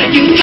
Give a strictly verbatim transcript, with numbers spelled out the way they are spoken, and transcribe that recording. You